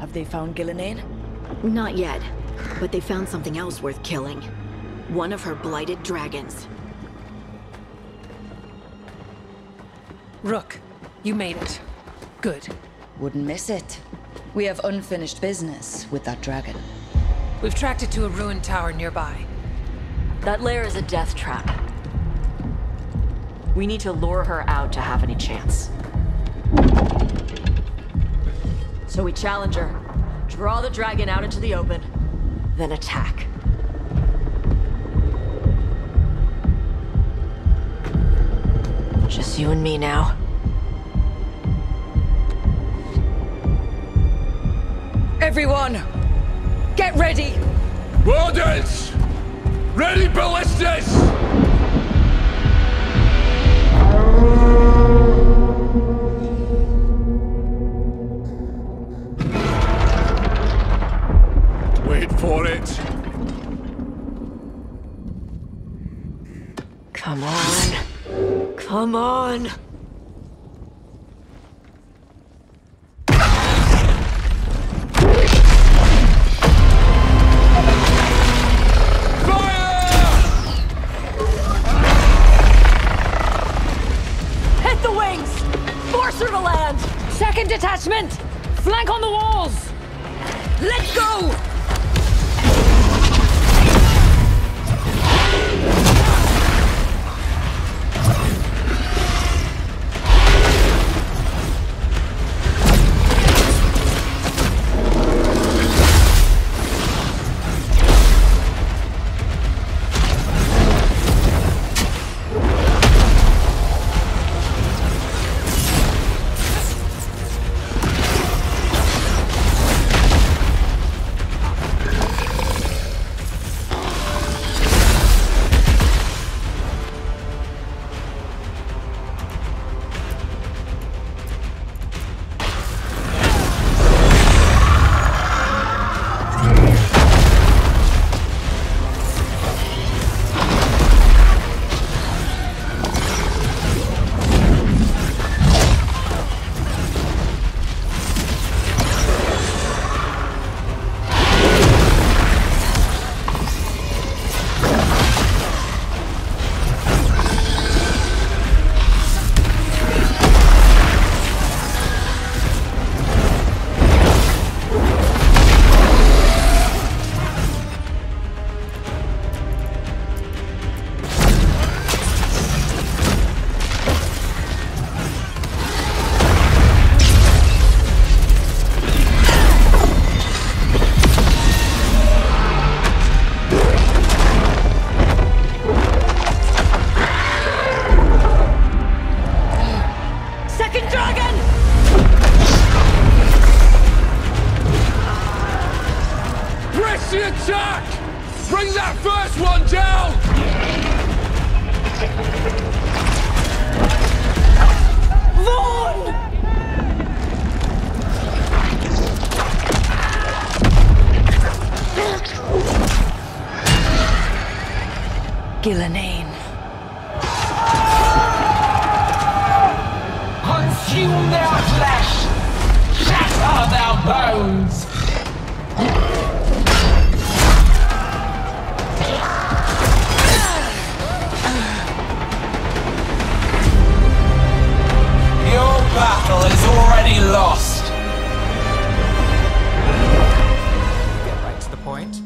Have they found Ghilan'nain? Not yet, but they found something else worth killing. One of her blighted dragons. Rook, you made it. Good. Wouldn't miss it. We have unfinished business with that dragon. We've tracked it to a ruined tower nearby. That lair is a death trap. We need to lure her out to have any chance. So we challenge her, draw the dragon out into the open, then attack. Just you and me now. Everyone, get ready! Wardens! Ready ballistas! Wait for it! Come on! Come on! Detachment! Flank on the walls! Let's go! Ghilan'nain. Consume their flesh! Shatter their bones! Your battle is already lost! Get right to the point.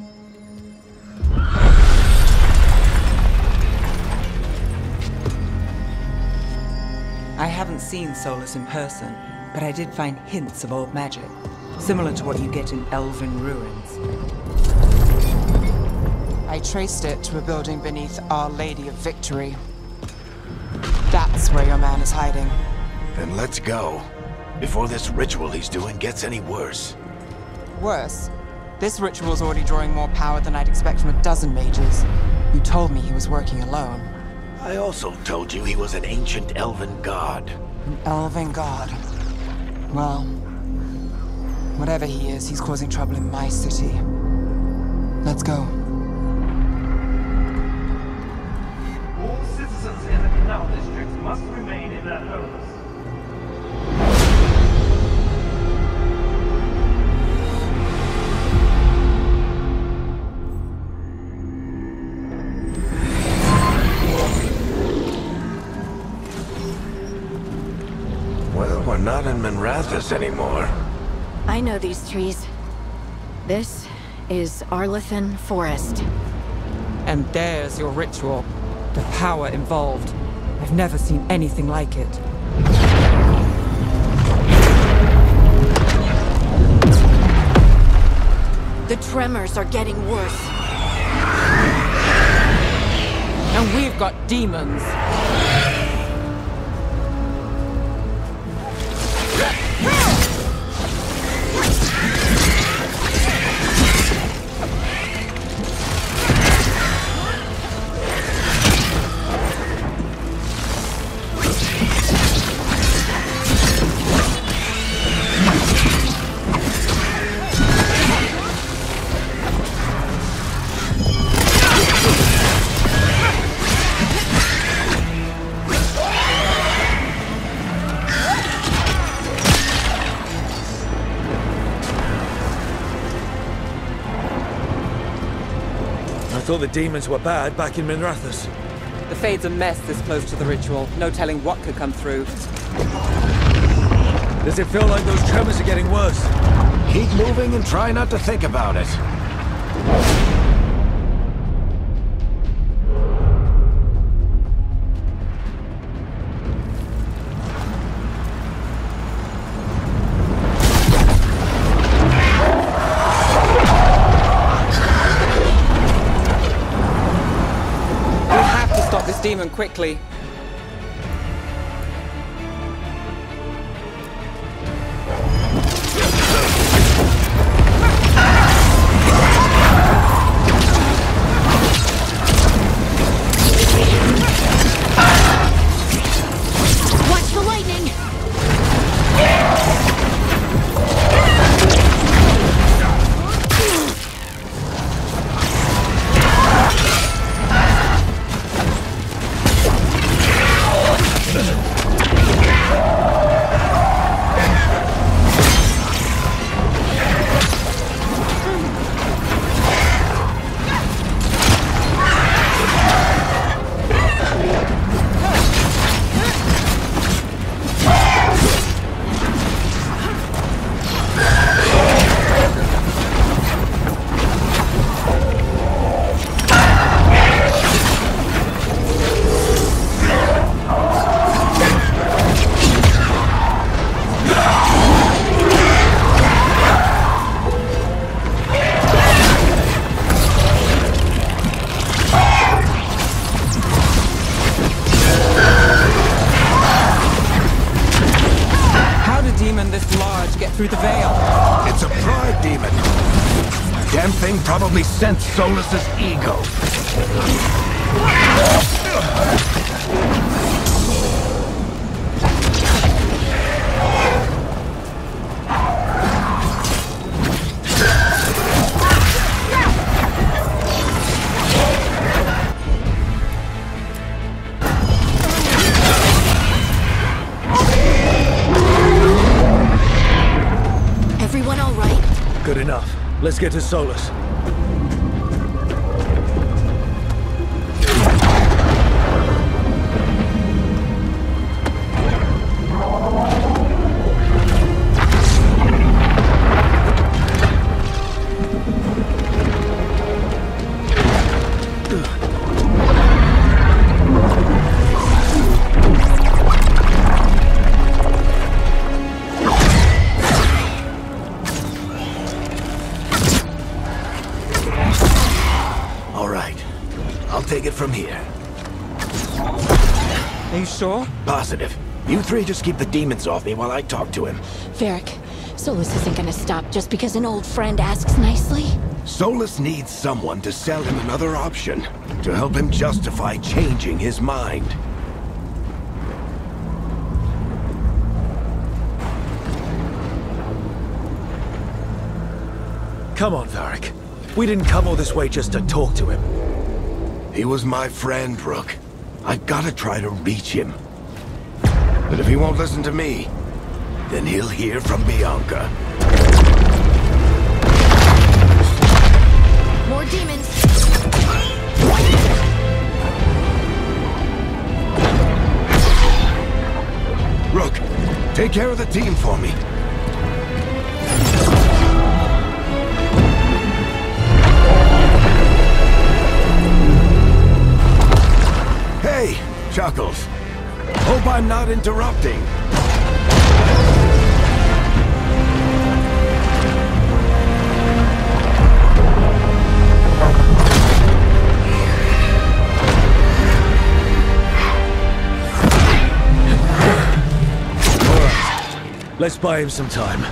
I haven't seen Solas in person, but I did find hints of old magic, similar to what you get in Elven Ruins. I traced it to a building beneath Our Lady of Victory. That's where your man is hiding. Then let's go, before this ritual he's doing gets any worse. Worse? This ritual's already drawing more power than I'd expect from a dozen mages. You told me he was working alone. I also told you he was an ancient elven god. An elven god? Well, whatever he is, he's causing trouble in my city. Let's go. All citizens in the canal district must remain in their homes. Minrathous anymore. I know these trees. This is Arlathan Forest. And there's your ritual. The power involved. I've never seen anything like it. The tremors are getting worse. And we've got demons. I thought the demons were bad back in Minrathous. The Fade's a mess this close to the ritual. No telling what could come through. Does it feel like those tremors are getting worse? Keep moving and try not to think about it. Demon quickly. Probably sensed Solas' ego. Everyone all right? Good enough. Let's get to Solas. Take it from here. Are you sure? Positive. You three just keep the demons off me while I talk to him. Varric, Solas isn't gonna stop just because an old friend asks nicely. Solas needs someone to sell him another option, to help him justify changing his mind. Come on, Varric. We didn't come all this way just to talk to him. He was my friend, Rook. I've got to try to reach him. But if he won't listen to me, then he'll hear from Bianca. More demons! Rook, Take care of the team for me. Hey, Chuckles. Hope I'm not interrupting. Let's buy him some time. I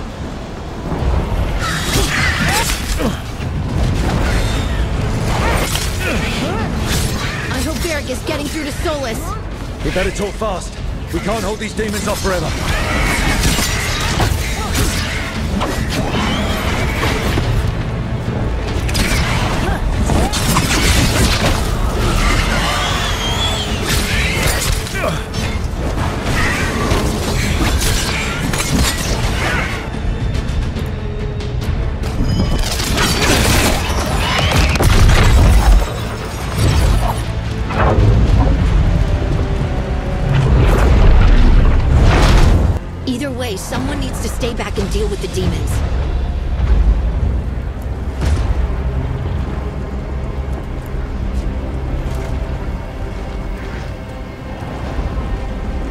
hope Varric is getting through to Solas. We better talk fast. We can't hold these demons off forever. Someone needs to stay back and deal with the demons.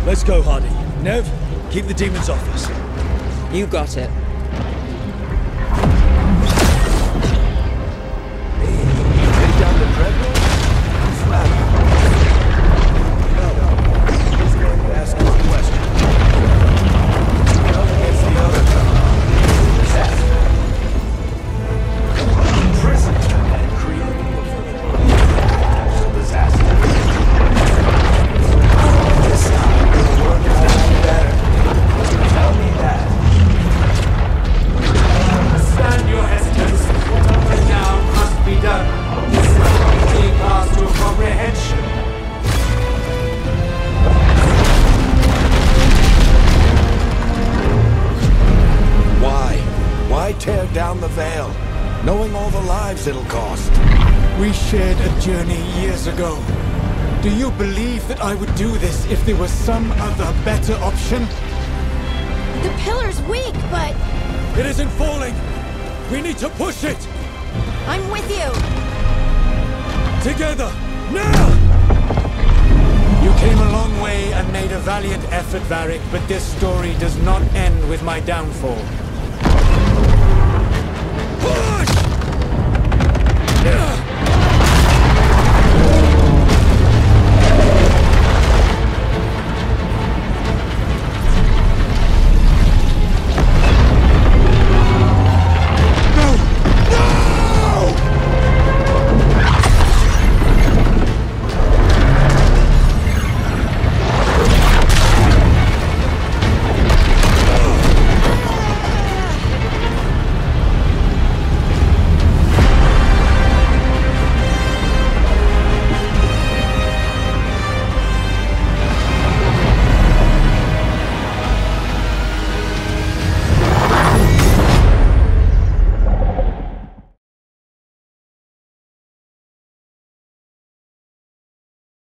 Let's go, Hardy. Nev, keep the demons off us. You got it. Take down the treadmill? It'll cost. We shared a journey years ago. Do you believe that I would do this if there was some other better option? The pillar's weak, but... It isn't falling! We need to push it! I'm with you! Together! Now! You came a long way and made a valiant effort, Varric, but this story does not end with my downfall.